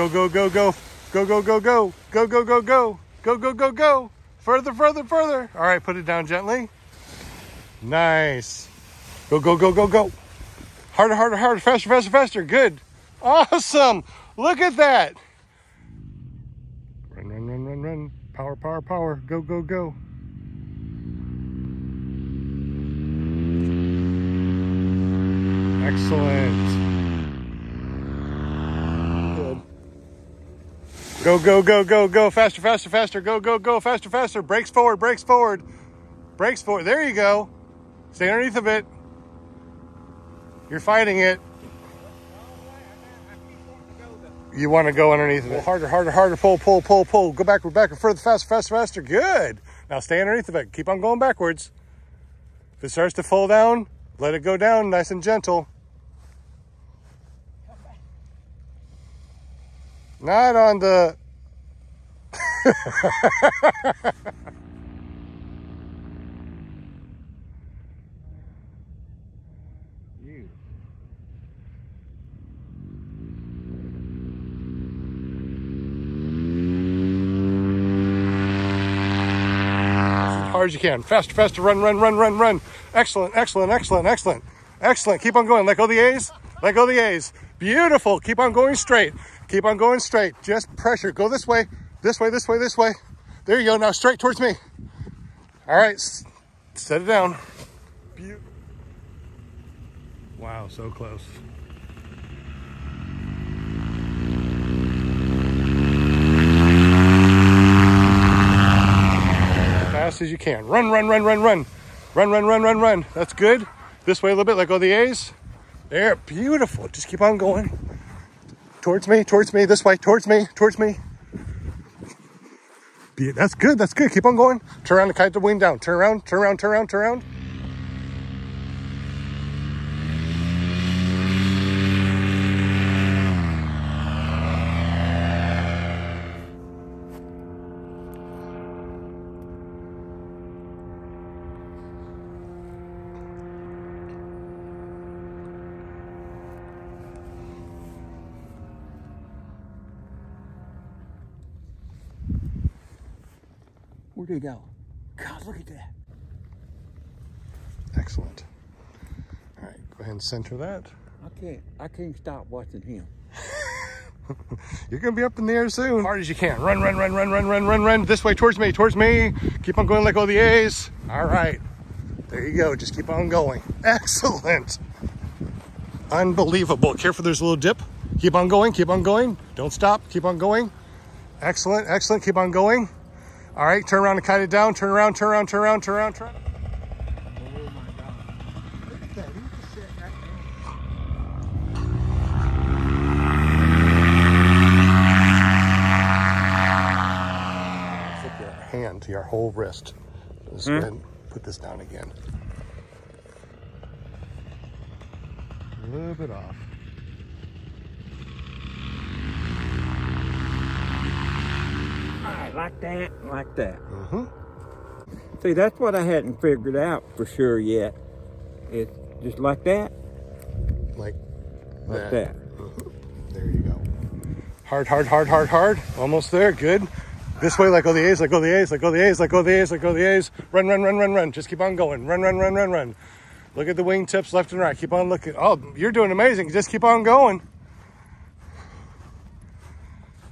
Go, go, go, go. Go, go, go, go. Go, go, go, go. Go, go, go, go. Further, further, further. All right, put it down gently. Nice. Go, go, go, go, go. Harder, harder, harder. Faster, faster, faster. Good. Awesome. Look at that. Run, run, run, run, run. Power, power, power. Go, go, go. Excellent. Good. Go, go, go, go, go. Faster, faster, faster. Go, go, go. Faster, faster. Brakes forward, brakes forward. Brakes forward. There you go. Stay underneath of it. You're fighting it. You want to go underneath of it. Harder, harder, harder. Pull, pull, pull, pull. Go backward, backward, further, faster, faster, faster. Good. Now stay underneath of it. Keep on going backwards. If it starts to fall down, let it go down nice and gentle. Not on the... As you can. Faster, faster, run, run, run, run, run. Excellent, excellent, excellent, excellent. Excellent. Keep on going. Let go of the A's. Let go of the A's. Beautiful. Keep on going straight. Keep on going straight. Just pressure. Go this way. This way, this way, this way. There you go. Now straight towards me. All right. Set it down. Wow, so close. As you can. Run, run, run, run, run. Run, run, run, run, run. That's good. This way a little bit. Let go of the A's. There. Beautiful. Just keep on going. Towards me. Towards me. This way. Towards me. Towards me. That's good. That's good. Keep on going. Turn around and kite the wing down. Turn around. Turn around. Turn around. Turn around. Where do you go? God, look at that. Excellent. All right, go ahead and center that. I can't stop watching him. You're going to be up in the air soon. Hard as you can. Run, run, run, run, run, run, run, run. This way, towards me, towards me. Keep on going, let go of the A's. All right. There you go. Just keep on going. Excellent. Unbelievable. Careful, there's a little dip. Keep on going, keep on going. Don't stop. Keep on going. Excellent, excellent. Keep on going. All right, turn around and kite it down. Turn around, turn around, turn around, turn around, turn around. Oh my God. Look at that. He just sat right there. Flip your hand to your whole wrist. Just go ahead and put this down again. A little bit off. Like that, like that. See, that's what I hadn't figured out for sure yet. It's just like that. Like that. There you go. Hard, hard, hard, hard, hard. Almost there. Good. This way, like go the A's, like go the A's, like go the A's, like go the A's, like go the A's. Run, run, run, run, run. Just keep on going. Run, run, run, run, run. Look at the wingtips left and right. Keep on looking. Oh, you're doing amazing. Just keep on going.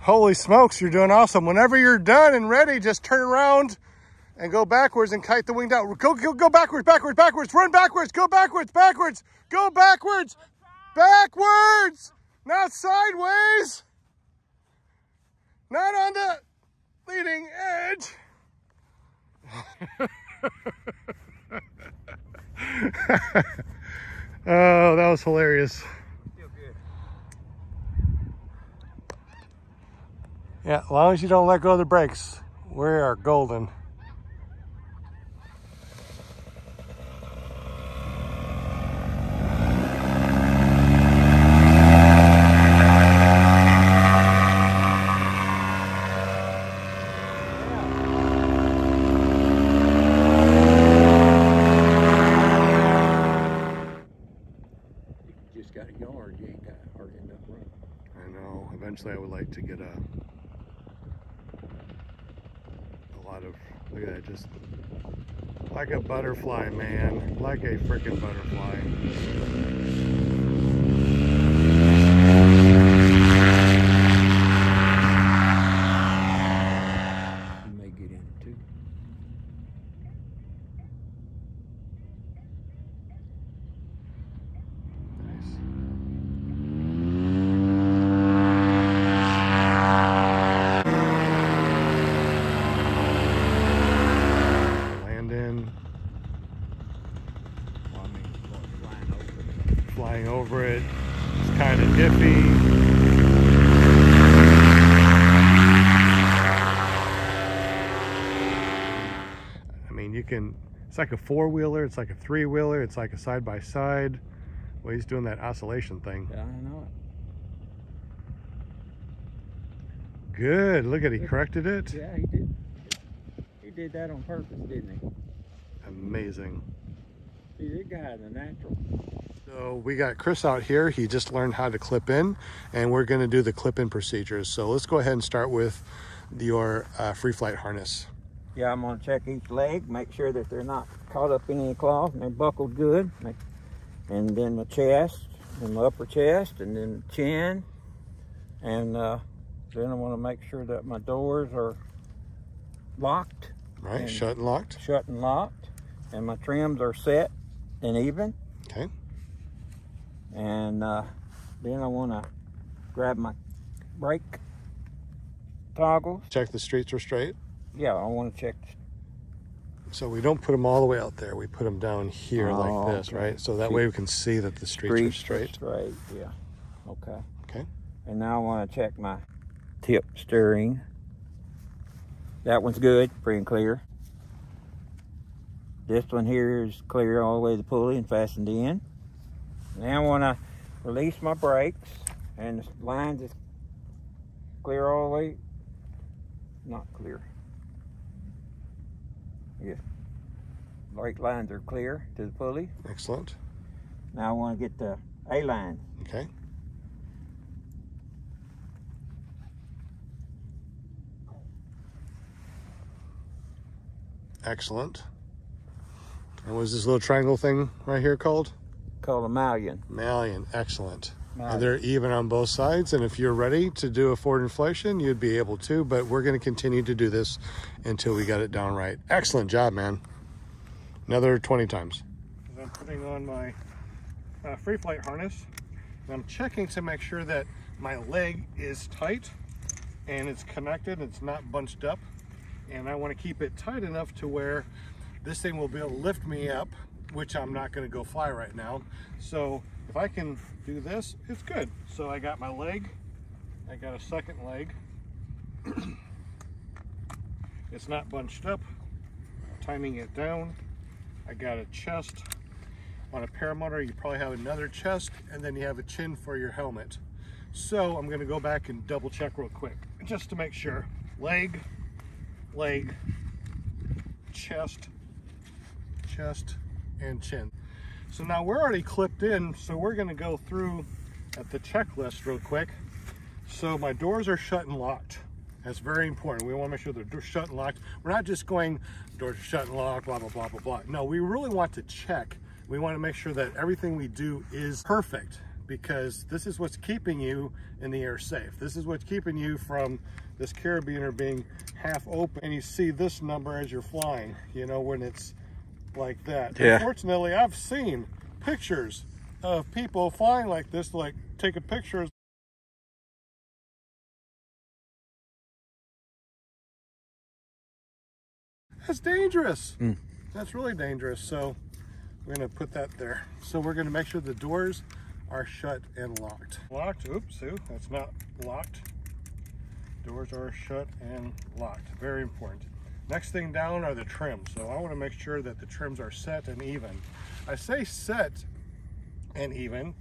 Holy smokes, you're doing awesome. Whenever you're done and ready, just turn around and go backwards and kite the wing down. Go, go, go backwards, backwards, backwards. Run backwards, go backwards, backwards. Go backwards, backwards. Not sideways. Not on the leading edge. Oh, that was hilarious. Yeah, as long as you don't let go of the brakes, we are golden. You just got a yard, you ain't got hardly enough room. I know. Eventually I was like to get a lot of, look at that, just like a butterfly, man, like a freaking butterfly. Flying over it, it's kind of dippy. I mean, you can, it's like a four-wheeler, it's like a three-wheeler, it's like a side-by-side. Well, he's doing that oscillation thing. Yeah, I know it. Good, look at, he corrected it. Yeah, he did. He did that on purpose, didn't he? Amazing. See, that guy is a natural. So we got Chris out here. He just learned how to clip in, and we're going to do the clip in procedures. So let's go ahead and start with your free flight harness. Yeah, I'm going to check each leg, make sure that they're not caught up in any cloth and they're buckled good. And then the chest, and the upper chest, and then the chin. And then I want to make sure that my doors are locked. Right, shut and locked. Shut and locked. And my trims are set and even. Okay. And then I want to grab my brake toggles. Check the streets are straight? Yeah, I want to check. So we don't put them all the way out there. We put them down here like this, okay. Right? So that way we can see that the streets are straight. Straight, yeah. Okay. Okay. And now I want to check my tip steering. That one's good, free and clear. This one here is clear all the way to the pulley and fastened in. Now when I release my brakes and the lines is clear all the way, not clear. Yeah, brake lines are clear to the pulley. Excellent. Now I want to get the A line. Okay. Excellent. And what is this little triangle thing right here called? Called a maillon. Maillon, excellent. Maillon. They're even on both sides, and if you're ready to do a forward inflection, you'd be able to, but we're going to continue to do this until we got it down right. Excellent job, man. Another 20 times. I'm putting on my free flight harness, and I'm checking to make sure that my leg is tight and it's connected, it's not bunched up, and I want to keep it tight enough to where this thing will be able to lift me up, which I'm not going to go fly right now. So if I can do this, it's good. So I got my leg, I got a second leg. It's not bunched up, timing it down. I got a chest. On a paramotor, you probably have another chest, and then you have a chin for your helmet. So I'm going to go back and double check real quick, just to make sure. Leg, leg, chest, chest, and chin. So now we're already clipped in, so we're going to go through at the checklist real quick. So my doors are shut and locked. That's very important. We want to make sure they're shut and locked. We're not just going doors are shut and locked, blah blah blah blah blah. No, we really want to check. We want to make sure that everything we do is perfect, because this is what's keeping you in the air safe. This is what's keeping you from this carabiner being half open and you see this number as you're flying, you know, when it's like that. Yeah. Unfortunately, I've seen pictures of people flying like this, like take a picture. That's dangerous. Mm. That's really dangerous. So we're going to put that there. So we're going to make sure the doors are shut and locked. Locked, oops, that's not locked. Doors are shut and locked, very important. Next thing down are the trims. So I want to make sure that the trims are set and even. I say set and even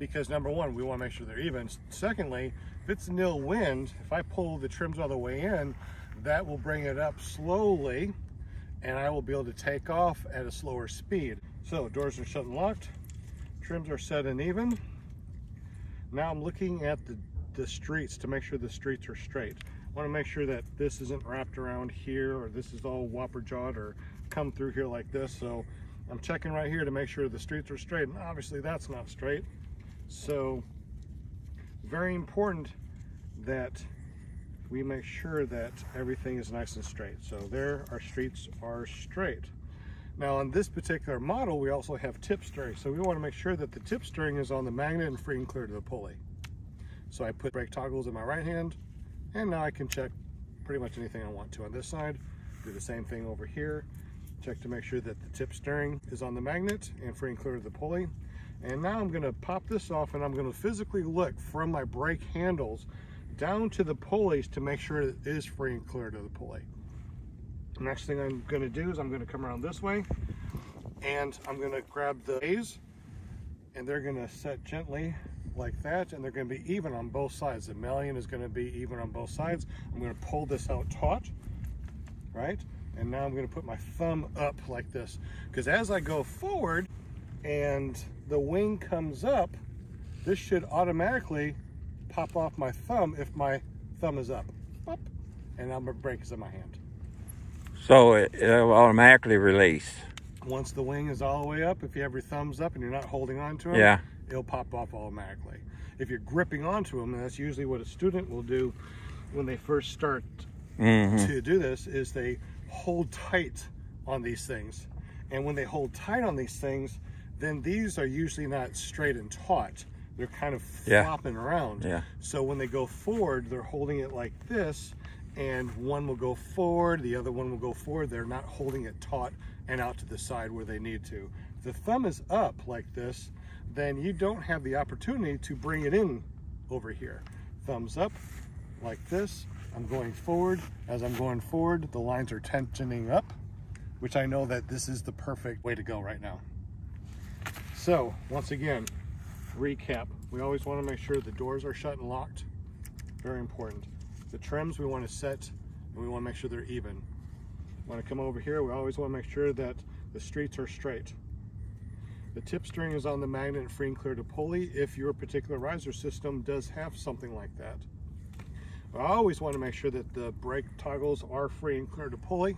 because number one, we want to make sure they're even. Secondly, if it's nil wind, if I pull the trims all the way in, that will bring it up slowly and I will be able to take off at a slower speed. So doors are shut and locked, trims are set and even. Now I'm looking at the the streets to make sure the streets are straight. I want to make sure that this isn't wrapped around here, or this is all whopper-jawed or come through here like this. So I'm checking right here to make sure the streets are straight, and obviously that's not straight. So very important that we make sure that everything is nice and straight. So there, our streets are straight. Now on this particular model, we also have tip steering. So we want to make sure that the tip steering is on the magnet and free and clear to the pulley. So I put brake toggles in my right hand, and now I can check pretty much anything I want to on this side. Do the same thing over here. Check to make sure that the tip steering is on the magnet and free and clear to the pulley. And now I'm going to pop this off, and I'm going to physically look from my brake handles down to the pulleys to make sure it is free and clear to the pulley. Next thing I'm going to do is I'm going to come around this way, and I'm going to grab the A's, and they're going to set gently like that, and they're going to be even on both sides. The maillon is going to be even on both sides. I'm going to pull this out taut, right? And now I'm going to put my thumb up like this, because as I go forward and the wing comes up, this should automatically pop off my thumb if my thumb is up. And now my brake is in my hand. So it'll automatically release. Once the wing is all the way up, if you have your thumbs up and you're not holding on to it, yeah, it'll pop off automatically. If you're gripping onto them, and that's usually what a student will do when they first start to do this, is they hold tight on these things. And when they hold tight on these things, then these are usually not straight and taut. They're kind of flopping around. Yeah. So when they go forward, they're holding it like this, and one will go forward, the other one will go forward. They're not holding it taut and out to the side where they need to. If the thumb is up like this, then you don't have the opportunity to bring it in over here. Thumbs up like this. I'm going forward. As I'm going forward, the lines are tensioning up, which I know that this is the perfect way to go right now. So once again, recap. We always want to make sure the doors are shut and locked. Very important. The trims we want to set, and we want to make sure they're even. When I come over here, we always want to make sure that the streets are straight. The tip string is on the magnet, free and clear to pulley, if your particular riser system does have something like that. I always want to make sure that the brake toggles are free and clear to pulley.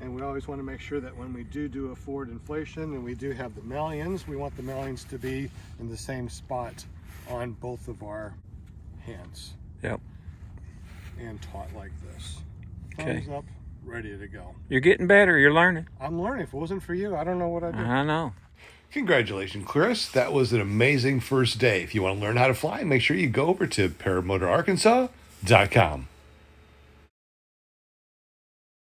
And we always want to make sure that when we do a forward inflation and we do have the maillons, we want the maillons to be in the same spot on both of our hands. Yep. And taut like this. Thumbs up, ready to go. You're getting better. You're learning. I'm learning. If it wasn't for you, I don't know what I'd do. I know. Congratulations, Chris. That was an amazing first day. If you want to learn how to fly, make sure you go over to paramotorarkansas.com.